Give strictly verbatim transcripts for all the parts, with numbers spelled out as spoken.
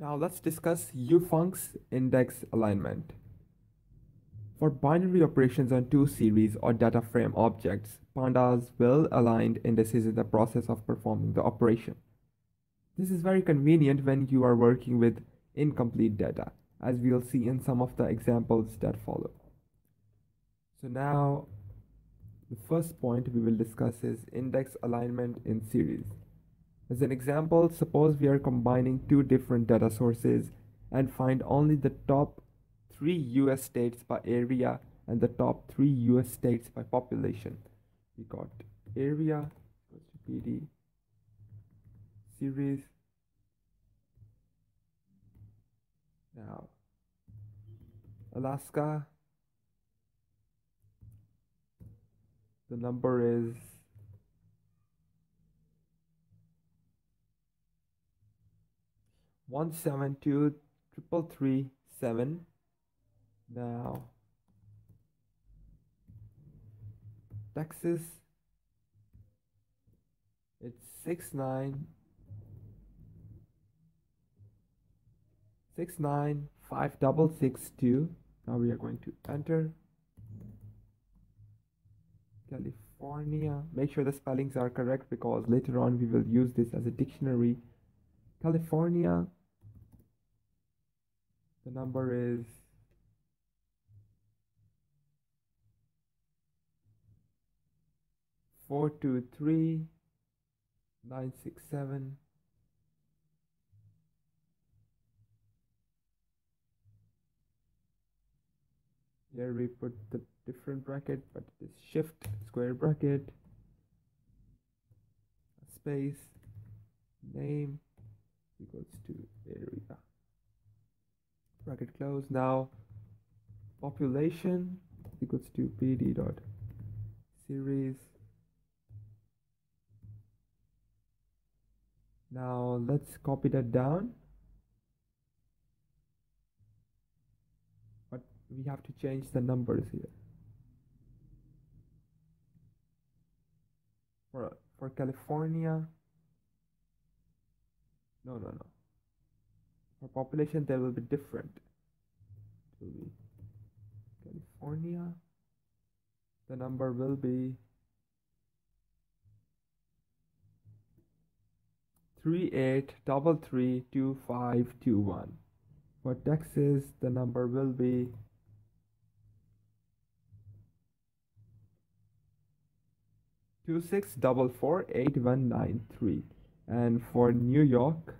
Now let's discuss ufuncs index alignment. For binary operations on two series or data frame objects, pandas will align indices in the process of performing the operation. This is very convenient when you are working with incomplete data, as we'll see in some of the examples that follow. So now, the first point we will discuss is index alignment in series. As an example, suppose we are combining two different data sources and find only the top three U S states by area and the top three U S states by population. We got area, P D, series. Now, Alaska, the number is one seven two three three three seven. Now, Texas, it's six nine six nine five double six two. Now we are going to enter California. Make sure the spellings are correct because later on we will use this as a dictionary. California, the number is four two three nine six seven. Here we put the different bracket, but this shift square bracket, space, name equals to area, bracket close. Now population equals to P D dot series. Now let's copy that down, but we have to change the numbers here. For, for California, no, no, no. For population, they will be different. It will be California, the number will be three eight double three two five two one. For Texas, the number will be two six four four eight one nine three, and for New York,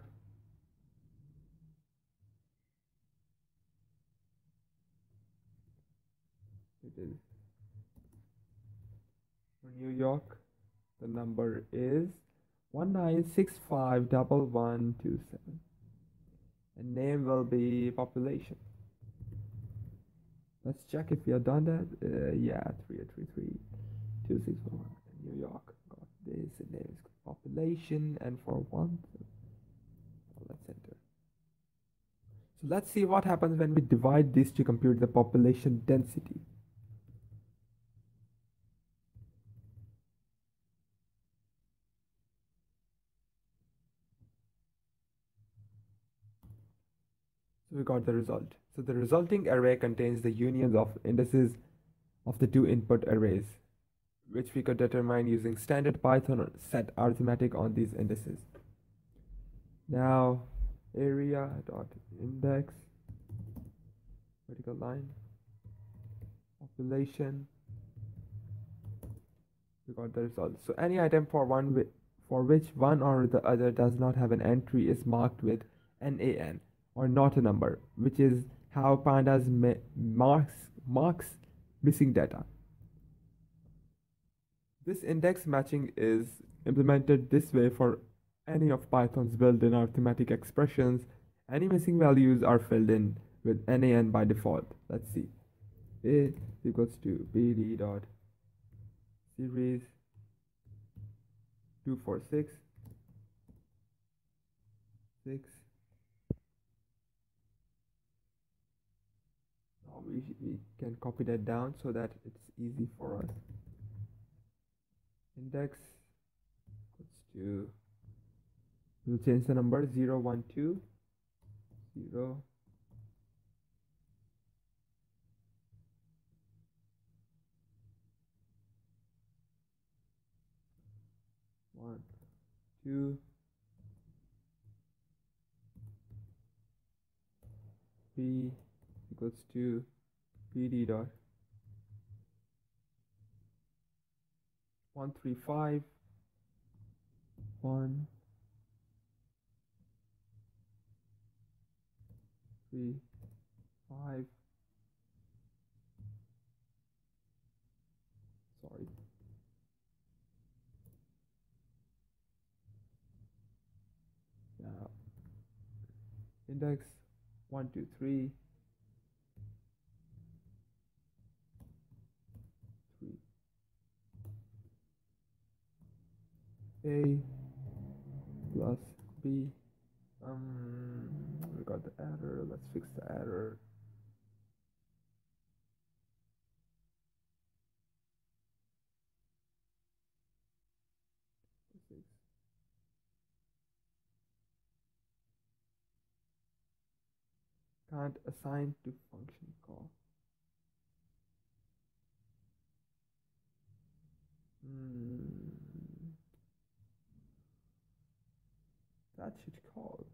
it is for New York, the number is one nine six five one one two seven, and name will be population. Let's check if we have done that. Uh, yeah, three eight three three two six four one. New York got this, and name is population, and for one, so let's enter. So let's see what happens when we divide this to compute the population density. We got the result. So the resulting array contains the unions of indices of the two input arrays, which we could determine using standard Python set arithmetic on these indices. Now area dot index vertical line population. We got the result. So any item for one for which one or the other does not have an entry is marked with NaN, or not a number, which is how pandas ma marks, marks missing data. This index matching is implemented this way for any of Python's built-in arithmetic expressions. Any missing values are filled in with NaN by default. Let's see. A equals to P D dot series two four six. six. We, we can copy that down so that it's easy for us. Index equals to, we'll change the number zero one two zero. One, two, p equals to pd dot one three five one three five. Sorry. Index one, two, three, three. A plus B. Um, we got the error. Let's fix the error. Can't assign to function call. Mm. That should call.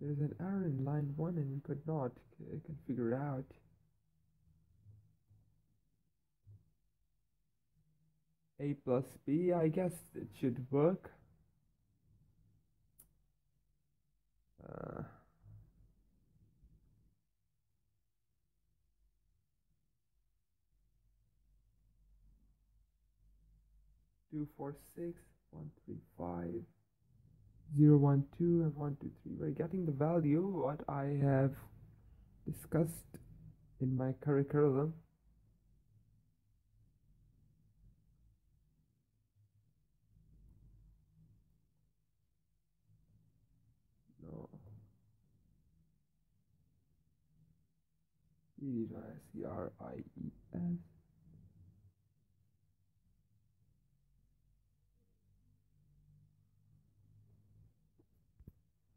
There's an error in line one and we could not c can figure it out. A plus B, I guess it should work. Uh, two, four, six, one, three, five. zero, one, two, and one, two, three. We're getting the value what I have discussed in my curriculum. No. C R I E S.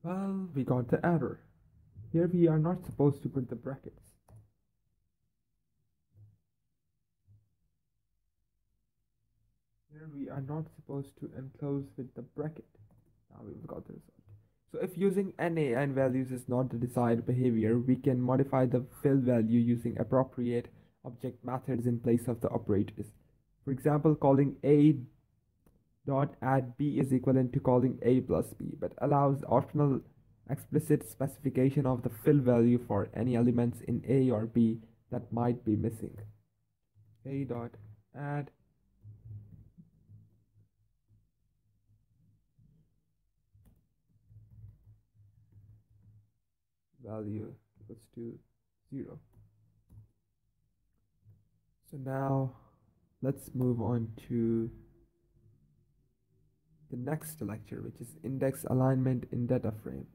Well, we got the error. Here we are not supposed to put the brackets. Here we are not supposed to enclose with the bracket. Now we've got the result. So if using NaN values is not the desired behavior, we can modify the fill value using appropriate object methods in place of the operators. For example, calling a dot add b is equivalent to calling a plus b, but allows optional explicit specification of the fill value for any elements in a or b that might be missing. A dot add value equals to zero. So now let's move on to the next lecture, which is index alignment in data frame.